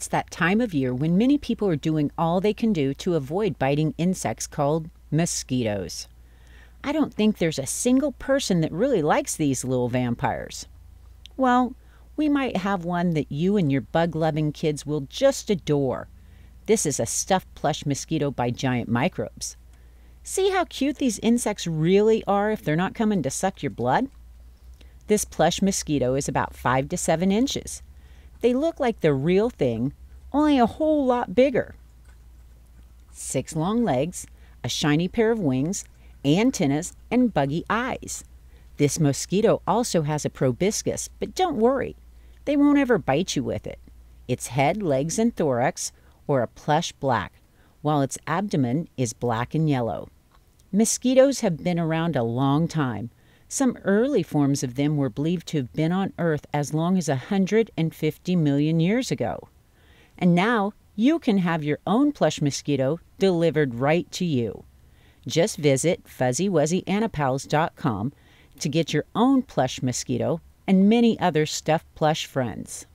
it's that time of year when many people are doing all they can do to avoid biting insects called mosquitoes. I don't think there's a single person that really likes these little vampires. Well, we might have one that you and your bug-loving kids will just adore. This is a stuffed plush mosquito by Giant Microbes. See how cute these insects really are if they're not coming to suck your blood? This plush mosquito is about 5 to 7 inches. They look like the real thing, only a whole lot bigger. 6 long legs, a shiny pair of wings, antennas, and buggy eyes. This mosquito also has a proboscis, but don't worry, they won't ever bite you with it. Its head, legs, and thorax are a plush black, while its abdomen is black and yellow. Mosquitoes have been around a long time. Some early forms of them were believed to have been on Earth as long as 150 million years ago. And now you can have your own plush mosquito delivered right to you. Just visit fuzzywuzzyantipals.com to get your own plush mosquito and many other stuffed plush friends.